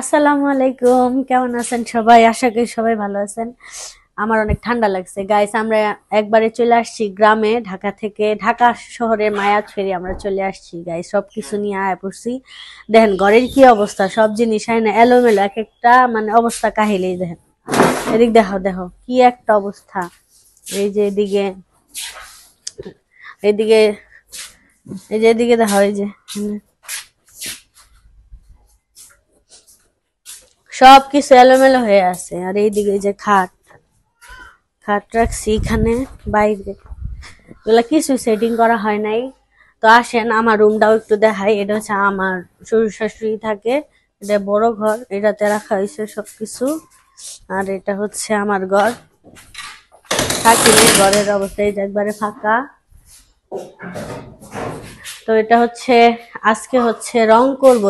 আসসালামু আলাইকুম, কেমন আছেন সবাই? আশা করি সবাই ভালো আছেন। আমার অনেক ঠান্ডা লাগছে গাইস। আমরা একবারে চলে আসছি গ্রামে, ঢাকা থেকে, ঢাকা শহরের মায়া ছেড়ে আমরা চলে আসছি গাইস। সব কিছু নিয়ে আয়া পড়ছি। দেখেন ঘরের কি অবস্থা, সব জিনিস হয় না এলোমেলো, এক একটা মানে অবস্থা কাহিলেই। দেখেন এদিক দেখো, দেখো কি একটা অবস্থা। এই যে এদিকে, এদিকে, এই যে এদিকে দেখো, এই যে সব কিছু এলোমেলো হয়ে আছে। আর এইদিকে যে খাট, খাট রাখছি এখানে বাইরে, এগুলা কিছু সেটিং করা হয় নাই। তো আসেন আমার রুমটাও একটু দেখাই। এটা হচ্ছে আমার শ্বশুর শাশুড়ি থাকে, এটা বড় ঘর, এটাতে রাখা হয়েছে সব কিছু। আর এটা হচ্ছে আমার ঘর, থাকি ঘরের অবস্থা একবারে ফাঁকা। তো এটা হচ্ছে আজকে হচ্ছে রং করব,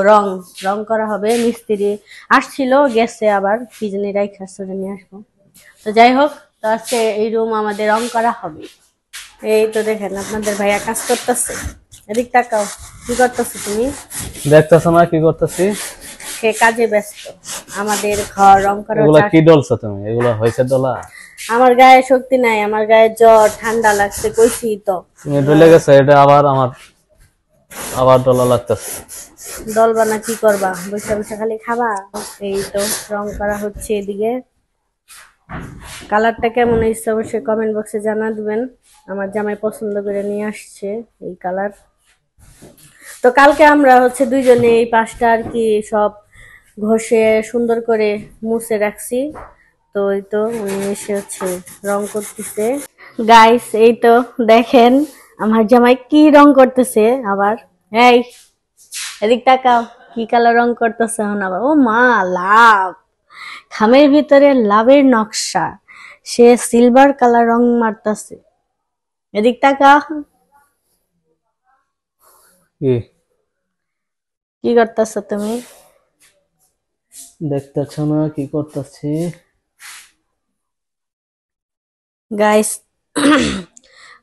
রং করা হবে। মিস্ত্রি আসছিল, গেছে, আবার কি জানি রাইখা সরে নিয়ে আসবো। তো যাই হোক, তো আজকে এই রুম আমাদের রং করা হবে। এই তো দেখেন আপনাদের ভাইয়া কাজ করতেছে। এদিক তাকাও, কি করতেছো তুমি? দেখতেছো না কি করতেছি? সে কাজে ব্যস্ত। আমাদের ঘর রং করা। এগুলা কি ডলছো তুমি? এগুলা হইছে ডলা। আমার গায়ে শক্তি নাই, আমার গায়ে জ্বর, ঠান্ডা লাগছে, কইছি তো। তুমি ডলে গেছে, এটা আবার আমার ডলা লাগতেছে। ডলবা না কি করবা, বসে বসে খালি খাবা। এই তো রং করা হচ্ছে। এদিকে কালারটা কেমন হয়েছে অবশ্যই কমেন্ট বক্সে জানা দিবেন। আমার জামাই পছন্দ করে নিয়ে আসছে এই কালার। তো কালকে আমরা হচ্ছে দুইজনে এই পাশটা আর কি সব ঘষে সুন্দর করে মুছে রাখছি। তো এই তো এসে হচ্ছে রং করতেছে গাইস। এই তো দেখেন আমার জামাই কি রং করতেছে। আবার এই এদিক তাকাও, কি কালার রং করতেছে। আবার ও মা, লাভ, খামের ভিতরে লাভের নকশা। সে সিলভার কালার রং মারতেছে। এদিক তাকাও, কি করতেছো তুমি? দেখতেছ না কি করতেছি গাইস।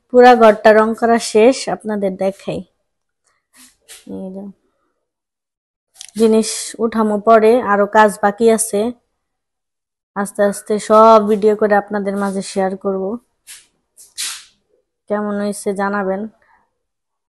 পুরা ঘরটা রং করা শেষ, আপনাদের দেখাই। জিনিস উঠামো পরে, আরো কাজ বাকি আছে। আস্তে আস্তে সব ভিডিও করে আপনাদের মাঝে শেয়ার করব। কেমন হয়েছে জানাবেন।